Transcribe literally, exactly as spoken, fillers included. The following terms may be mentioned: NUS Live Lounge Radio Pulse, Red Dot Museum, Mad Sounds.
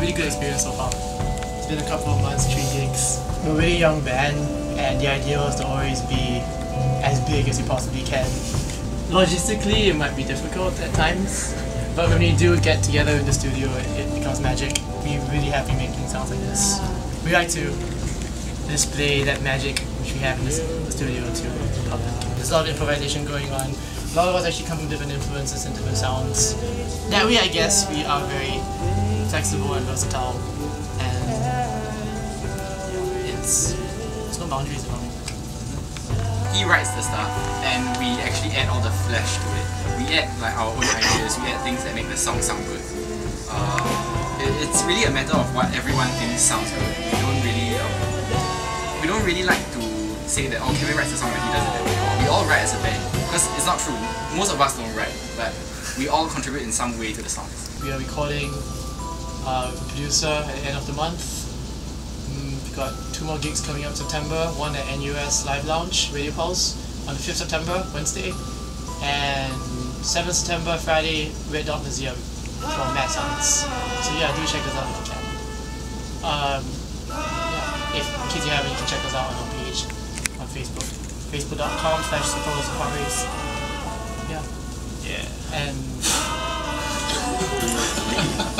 a really good experience so far. It's been a couple of months, three gigs. We're a really young band, and the idea was to always be as big as you possibly can. Logistically, it might be difficult at times, but when we do get together in the studio, it, it becomes magic. We're really happy making sounds like this. We like to display that magic which we have in this, the studio to the public. There's a lot of improvisation going on. A lot of us actually come from different influences and different sounds. That way, I guess, we are very flexible and versatile, and it's there's no boundaries around it. He writes the stuff, and we actually add all the flesh to it. We add like our own ideas. We add things that make the song sound good. Uh, it, it's really a matter of what everyone thinks sounds good. We don't really, um, we don't really like to say that, oh, Kevin writes the song, but he doesn't that way. Or we all write as a band. Because it's not true, most of us don't write, but we all contribute in some way to the songs. We are recording uh, producer at the end of the month. Mm, we've got two more gigs coming up in September, one at N U S Live Lounge Radio Pulse on the fifth of September, Wednesday, and seventh of September, Friday, Red Dot Museum from Mad Sounds. So yeah, do check us out if you can. Um, yeah, if in case you haven't, you can check us out on our page on Facebook. Facebook.com slash Supporters of Hobbies. Yeah. Yeah. And...